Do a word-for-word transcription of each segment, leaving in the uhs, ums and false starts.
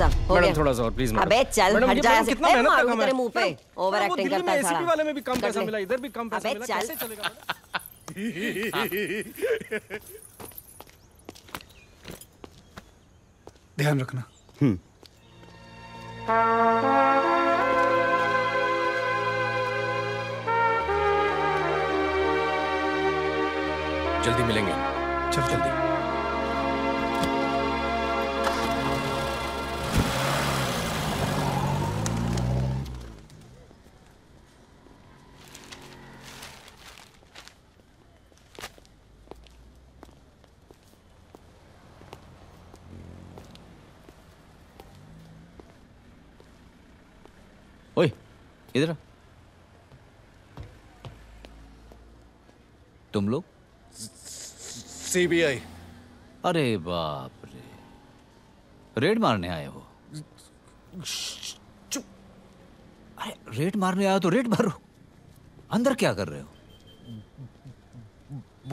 सब हो गया। थोड़ा सा और प्लीज। अबे चल हट जा कितना मेहनत तेरे मुंह पे। ओवर एक्टिंग करता है साला। एसीपी वाले में भी कम पैसा मिला, इधर भी कम पैसा मिला, कैसे चलेगा? ध्यान रखना। जल्दी मिलेंगे। चल जल्दी। ओए इधर तुम लोग। C B I. अरे बाप रे, रेड मारने आए हो? चुप। अरे रेड मारने आए हो तो रेड मारो, अंदर क्या कर रहे हो?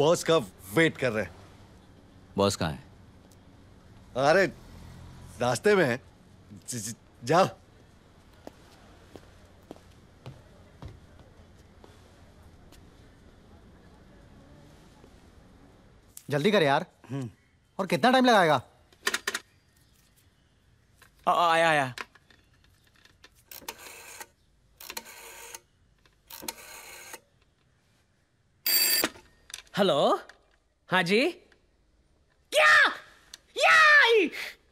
बॉस का वेट कर रहे हैं। बॉस कहाँ है? अरे रास्ते में है, जाओ। जल्दी कर यार। और कितना टाइम लगाएगा? आया आया। हेलो। हाँ जी। क्या या,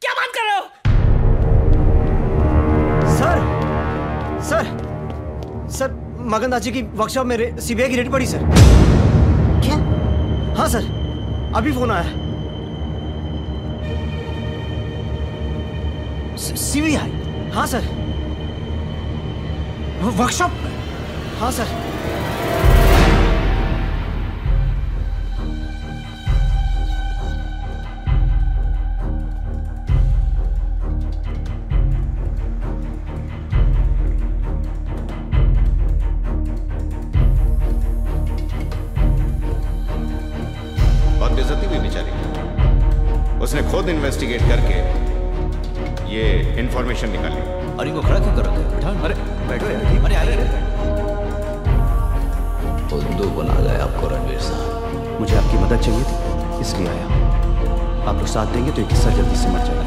क्या बात कर रहे हो? सर सर सर मगन दास जी की वर्कशॉप में सीबीआई की रेड पड़ी सर। क्या? हाँ सर, अभी फोन आया। सीबीआई? हाँ सर। वर्कशॉप? हाँ सर। इन्वेस्टिगेट करके ये इंफॉर्मेशन निकाली। अरे वो खड़ा क्यों कर रहा है? अरे बैठो यार। अरे आइए। उल्लू बना गया आपको रणवीर साहब। मुझे आपकी मदद चाहिए थी, इसलिए आया। आप लोग साथ देंगे तो एक हिस्सा जल्दी से मर जाएगा।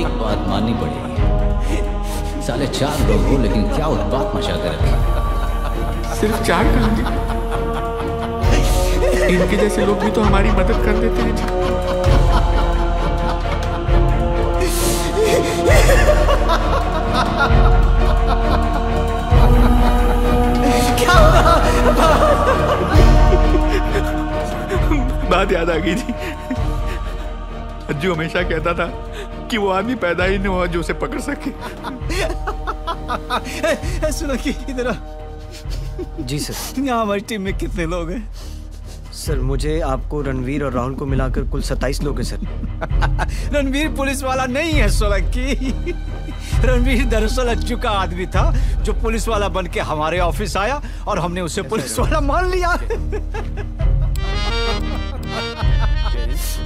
एक बात माननी पड़ेगी, साले चार लोग हो लेकिन क्या उत्पात मचा कर रखा। सिर्फ चार इनके जैसे लोग भी तो हमारी मदद कर देते हैं। क्या बात याद आ गई जी। अज्जू हमेशा कहता था कि वो आदमी पैदा ही नहीं हुआ जो उसे पकड़ सके। सुनो कि इधर। जी सर। यहाँ हमारी टीम में कितने लोग हैं? सर मुझे आपको रणवीर और राहुल को मिलाकर कुल सत्ताईस लोग हैं सर। रणवीर पुलिस वाला नहीं है सोलंकी। रणवीर दरअसल अज्जू का आदमी था जो पुलिस वाला बन के हमारे ऑफिस आया और हमने उसे पुलिस वाला मान लिया।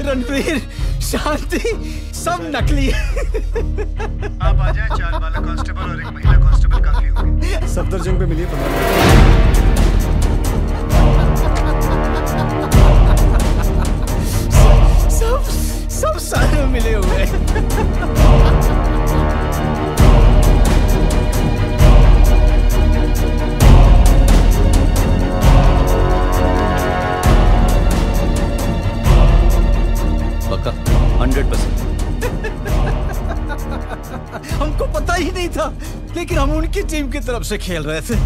रणवीर शांति सब नकली है। आप आ जाए, चार वाला कांस्टेबल और एक महिला कांस्टेबल काफी होंगे। सफदरजंग पे मिलिए पंद्रह। सब सब सारे मिले हुए। पक्का हंड्रेड परसेंट। हमको पता ही नहीं था, लेकिन हम उनकी टीम की तरफ से खेल रहे थे।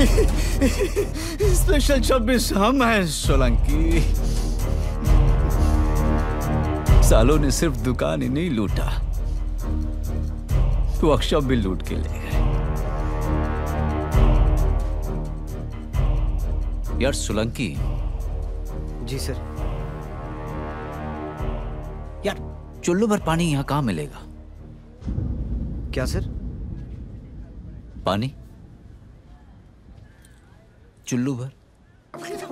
स्पेशल छब्बीस हम हैं सोलंकी। सालों ने सिर्फ दुकान ही नहीं लूटा, वर्कशॉप भी लूट के ले गए। यार सोलंकी। जी सर। यार चुल्लू भर पानी यहाँ कहाँ मिलेगा? क्या सर? पानी चुल्लू भर।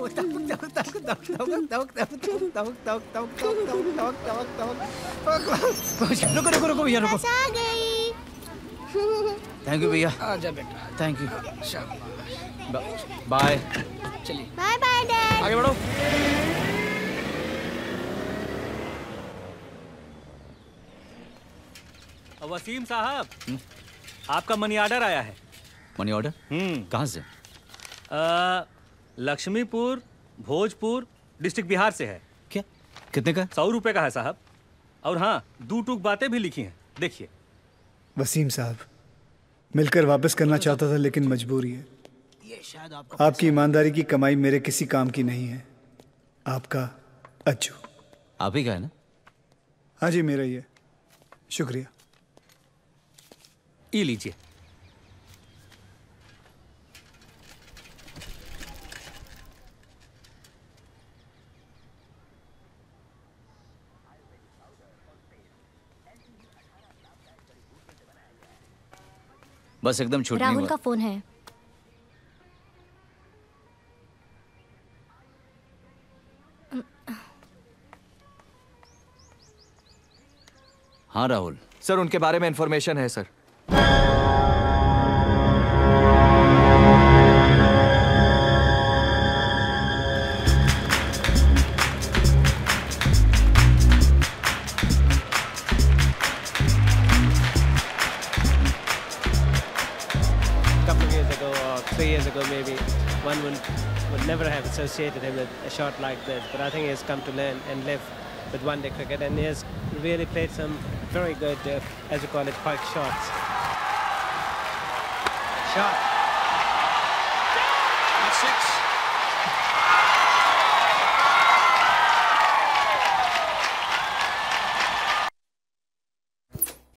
रुको रुको रुको भैया रुको। थैंक यू भैया। आजा बेटा। Thank you. बाय। चलिए। Bye bye dad. आगे बढ़ो। वसीम साहब, आपका मनी ऑर्डर आया है। Money order? हम्म। कहाँ से? लक्ष्मीपुर, भोजपुर, डिस्ट्रिक्ट बिहार से है। क्या? कितने का? सौ रुपए का है साहब। और हाँ, दो टूक बातें भी लिखी हैं, देखिए। वसीम साहब, मिलकर वापस करना चाहता था लेकिन मजबूरी है। ये शायद आपका आपकी ईमानदारी की कमाई मेरे किसी काम की नहीं है। आपका अज्जू। आप ही का है ना? हाँ जी, मेरा ही है। शुक्रिया। ये लीजिए। बस एकदम छूट नहीं हुआ। राहुल का फोन है। हाँ राहुल सर, उनके बारे में इंफॉर्मेशन है sir. Associated him with a shot like this, but I think he's come to learn and live with one-day cricket, and he has really played some very good, uh, as you call it, pike shots. Shot.